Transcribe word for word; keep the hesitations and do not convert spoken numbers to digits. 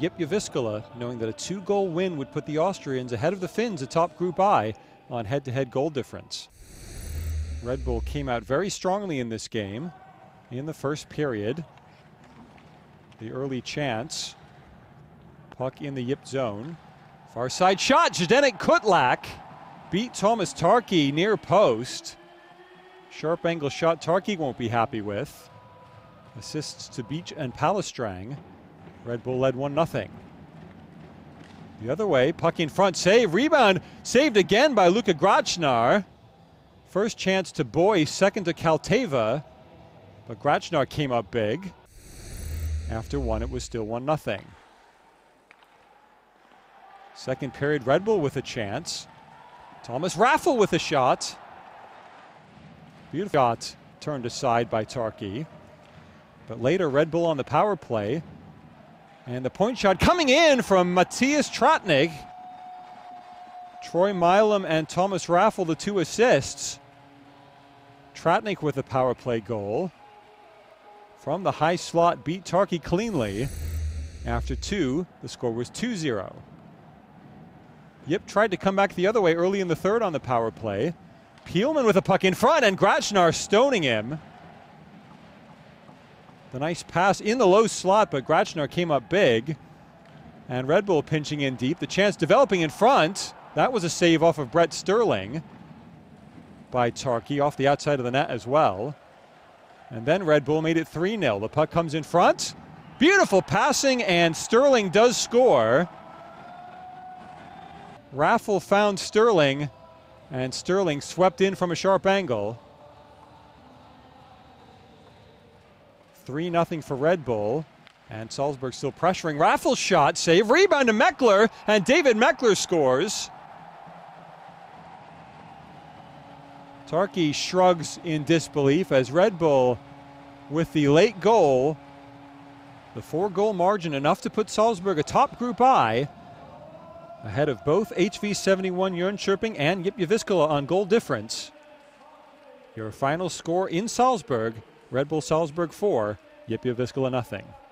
J Y P Jyväskylä, knowing that a two-goal win would put the Austrians ahead of the Finns atop Group I on head-to-head goal difference. Red Bull came out very strongly in this game in the first period. The early chance, puck in the J Y P zone, far side shot, Zdenek Kutlak beat Thomas Tarkki near post. Sharp angle shot Tarkki won't be happy with. Assists to Beach and Pallestrang. Red Bull led one nothing. The other way, puck in front, save, rebound, saved again by Luka Gračnar. First chance to Boyce, second to Kalteva, but Gračnar came up big. After one, it was still one nothing. Second period, Red Bull with a chance. Thomas Raffl with a shot. Beautiful shot turned aside by Tarkki. But later, Red Bull on the power play. And the point shot coming in from Matthias Trattnig. Troy Milam and Thomas Raffl, the two assists. Trattnig with the power play goal. From the high slot, beat Tarkki cleanly. After two, the score was two zero. J Y P tried to come back the other way early in the third on the power play. Peelman with a puck in front, and Gračnar stoning him. The nice pass in the low slot, but Gračnar came up big. And Red Bull pinching in deep. The chance developing in front. That was a save off of Brett Sterling by Tarkki, off the outside of the net as well. And then Red Bull made it three nil. The puck comes in front. Beautiful passing, and Sterling does score. Raffl found Sterling, and Sterling swept in from a sharp angle. three nothing for Red Bull, and Salzburg still pressuring. Raffl's shot, save, rebound to Meckler, and David Meckler scores. Tarkki shrugs in disbelief as Red Bull, with the late goal, the four-goal margin enough to put Salzburg atop Group I, ahead of both H V seventy-one Jönköping and J Y P Jyväskylä on goal difference. Your final score in Salzburg, Red Bull Salzburg four, J Y P Jyväskylä nothing.